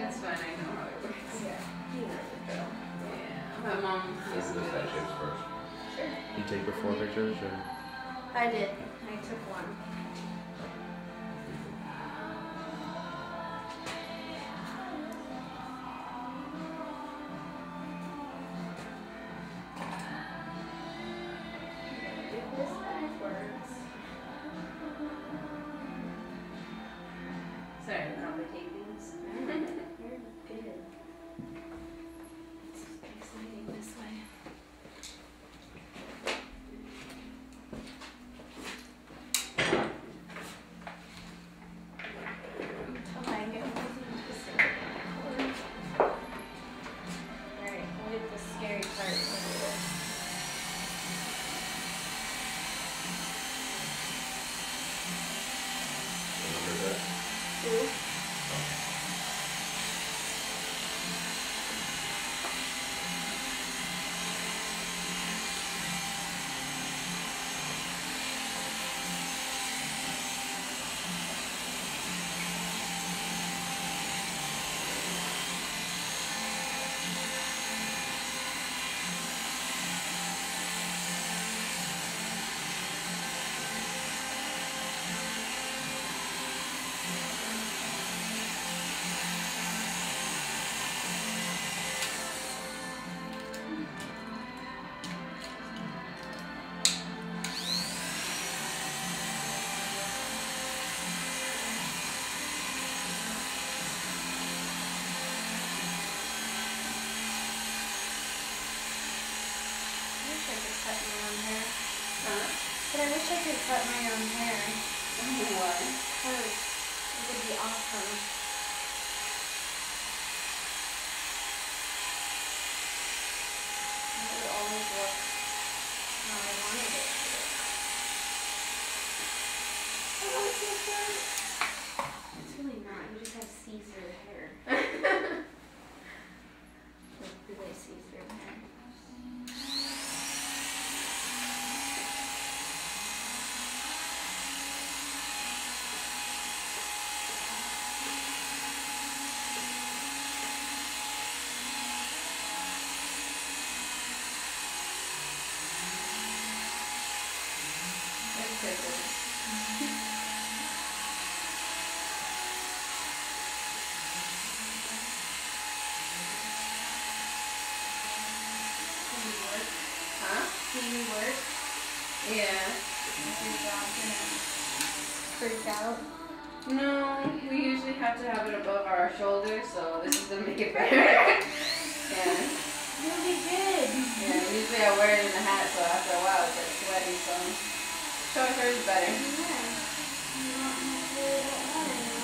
That's fine, I know how it works. Yeah. Yeah. My mom used to do that. Sure. You take your 4 pictures? Or? I did. I took one. But I wish I could cut my own hair. What? Because it would be awesome. It would always look how I wanted it to look. Oh, it's so good. It's really not. You just have see-through hair. Like really see-through hair. Out. No, we usually have to have it above our shoulders, so this is gonna make it better. Yeah. It'll be good. Yeah, usually I wear it in the hat, so after a while it gets sweaty, so short hair is better. Yeah. You don't have to do it at all anymore.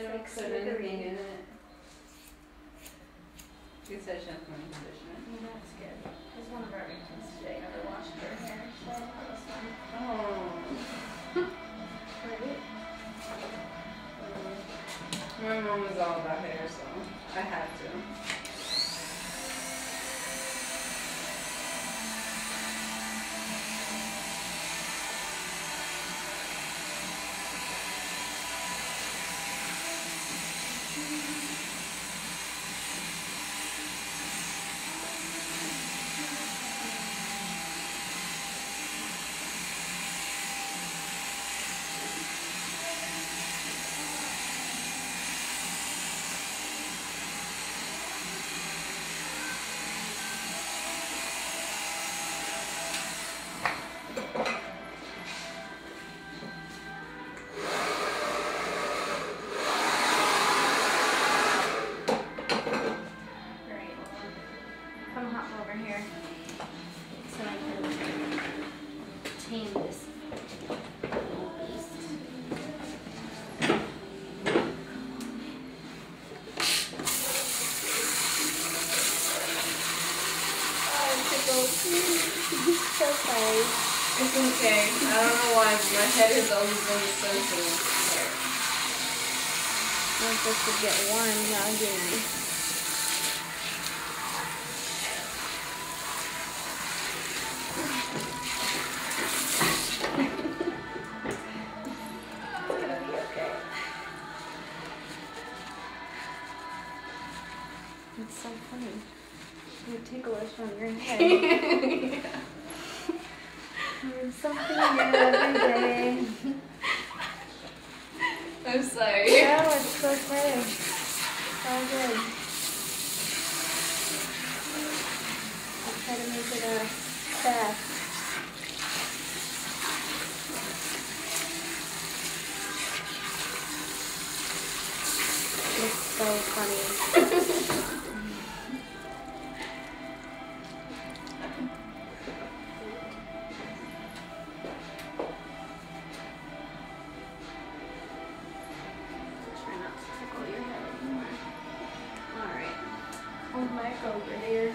6 and everything, isn't it? Good session for conditioning. Yeah, that's good. Because one of our victims today never washed her hair, so that was fun. Oh. My mom was all about hair, so I had to. It's okay. I don't know why, but my head is always going to so soon. I'm supposed to get one, not doing. It's so funny. You're ticklish on your head. Yeah. There's something new every day. I'm sorry. No, it's so funny. It's all good. I'll try to make it a fast. It's so funny. Over here.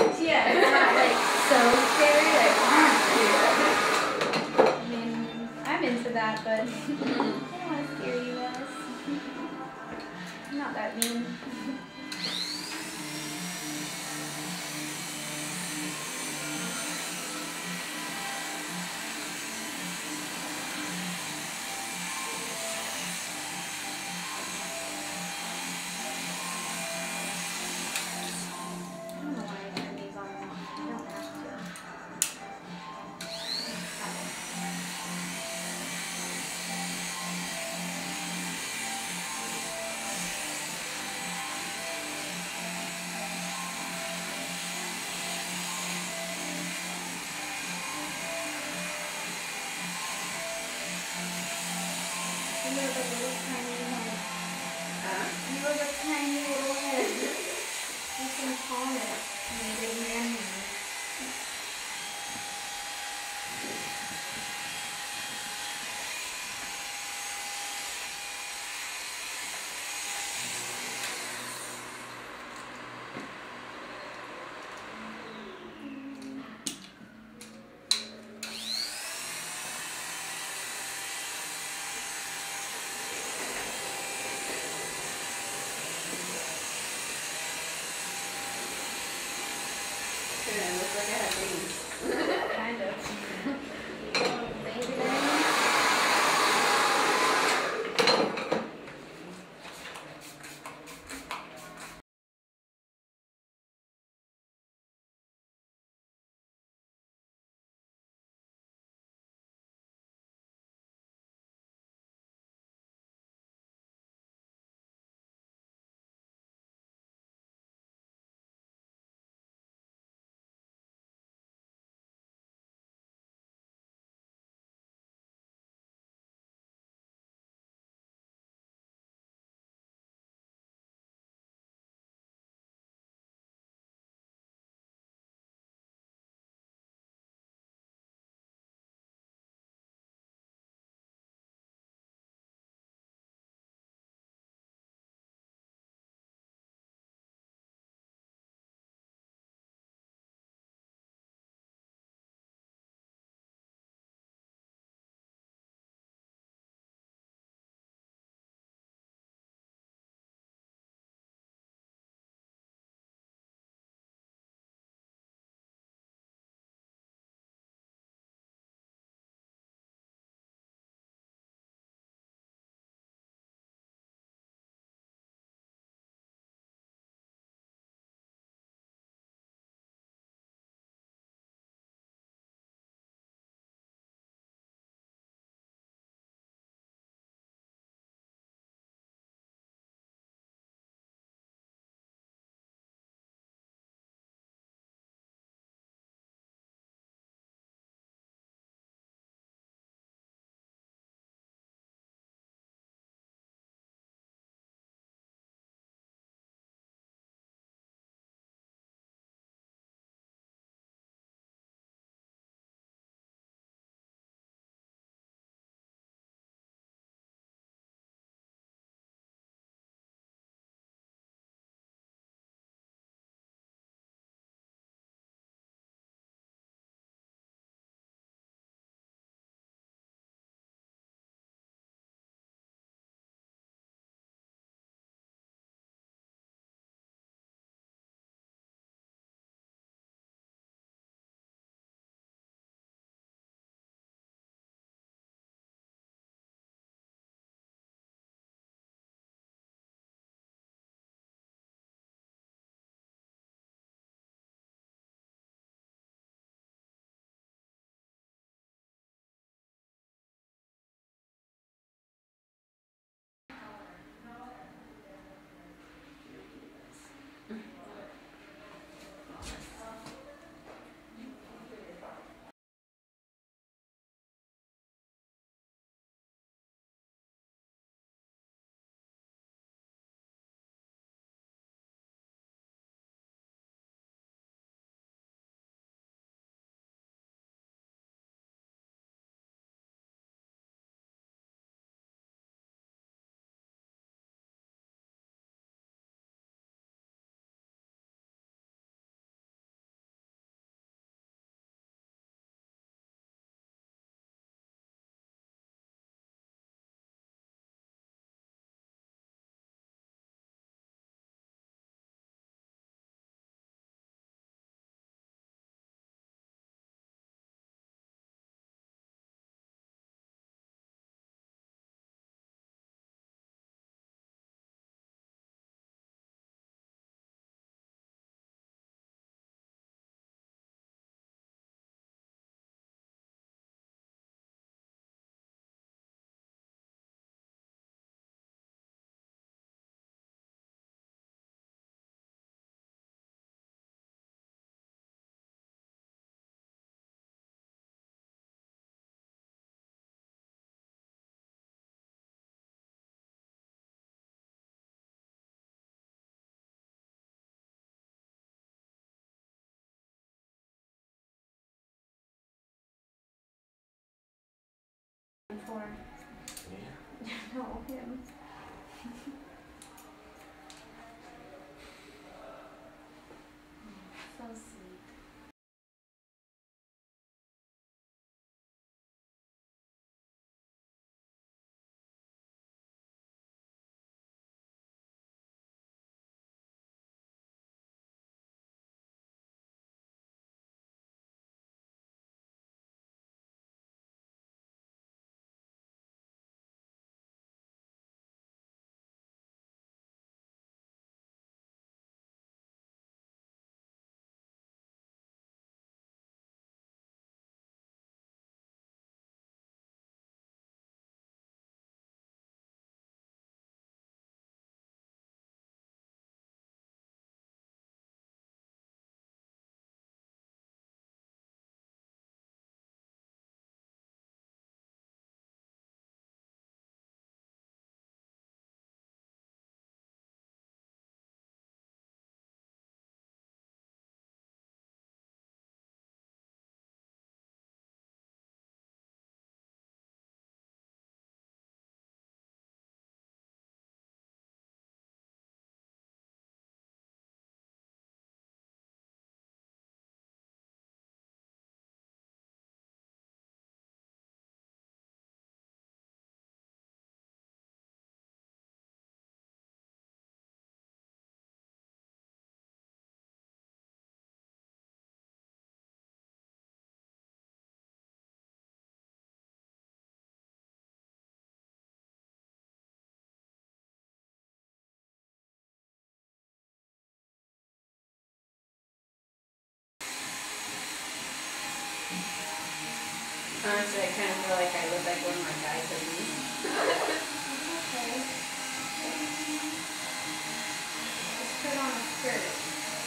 It's not like so scary, like I mean, I'm into that, but I don't want to scare you guys. I'm not that mean. before. Yeah? No, him. So sweet. Honestly, I kind of feel like I look like one of my guys at least. Okay. Just put on a skirt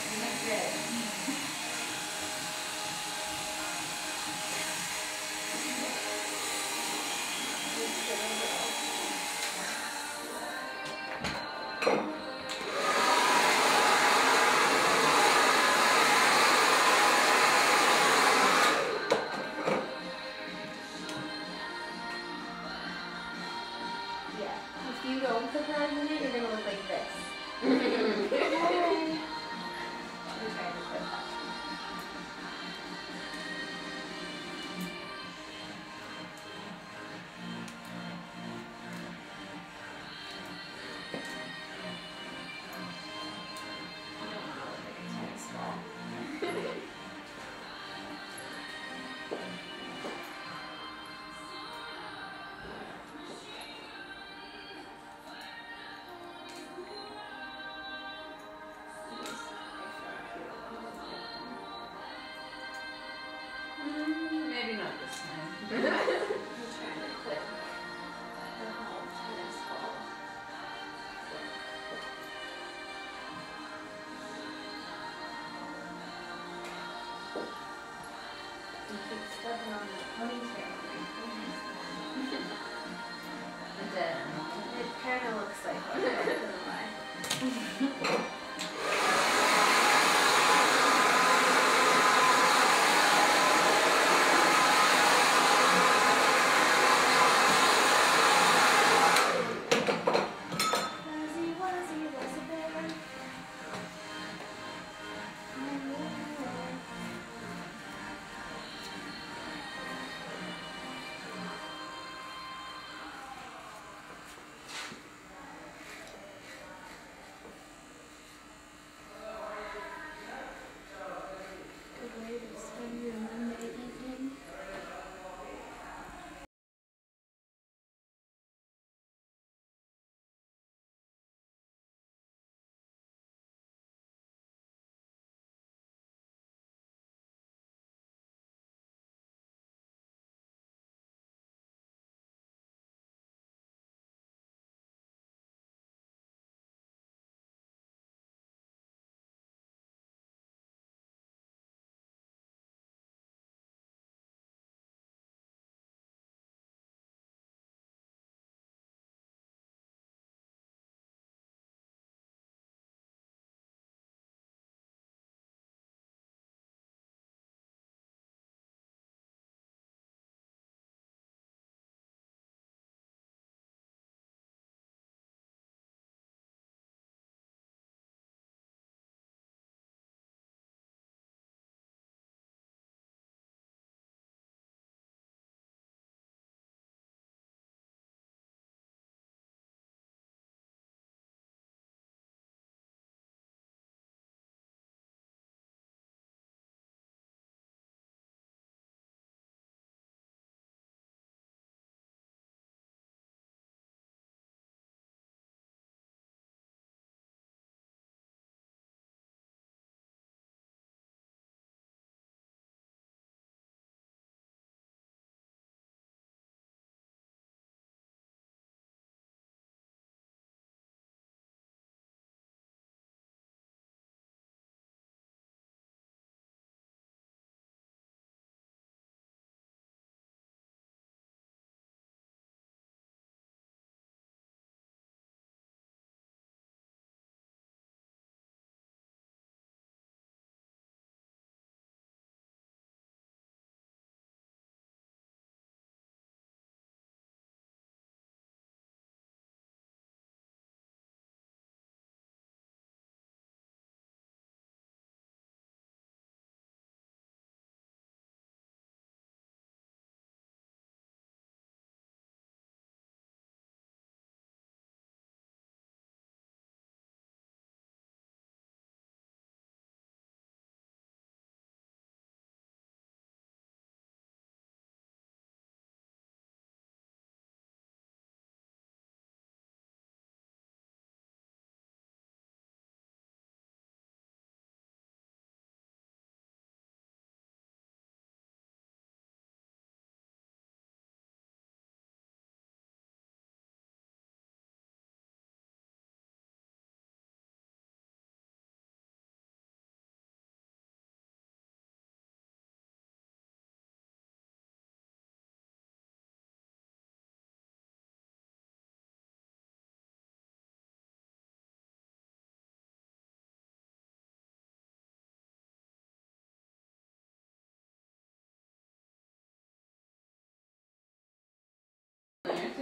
and look good.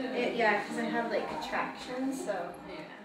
It, yeah, because I have like contractions, so. Yeah.